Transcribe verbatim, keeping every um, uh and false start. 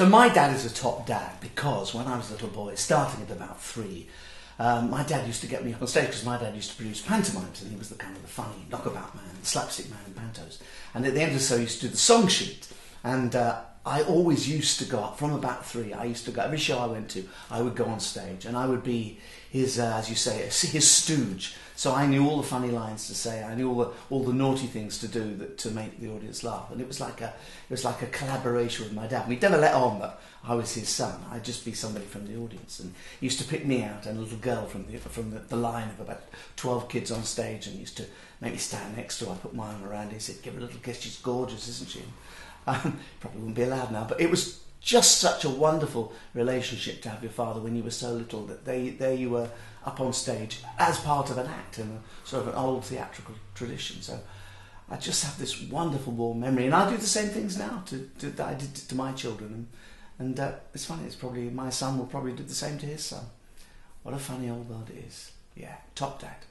So my dad is a top dad because when I was a little boy, starting at about three, um, my dad used to get me up on stage because my dad used to produce pantomimes and he was the kind of the funny knockabout man, the slapstick man in pantos. And at the end of the show, he used to do the song sheet. And uh, I always used to go up from about three. I used to go, every show I went to, I would go on stage and I would be his, uh, as you say, his stooge. So I knew all the funny lines to say. I knew all the all the naughty things to do that, to make the audience laugh. And it was like a it was like a collaboration with my dad. We'd never let on that I was his son. I'd just be somebody from the audience. And he used to pick me out and a little girl from the from the, the line of about twelve kids on stage, and he used to make me stand next to her. I put my arm around her. He said, "Give her a little kiss. She's gorgeous, isn't she?" Um, probably wouldn't be allowed now, but it was just such a wonderful relationship to have your father when you were so little, that they, there you were up on stage as part of an act and a, sort of an old theatrical tradition. So I just have this wonderful warm memory, and I do the same things now to, to, that I did to my children, and, and uh, it's funny, it's probably my son will probably do the same to his son. What a funny old world it is. Yeah, top dad.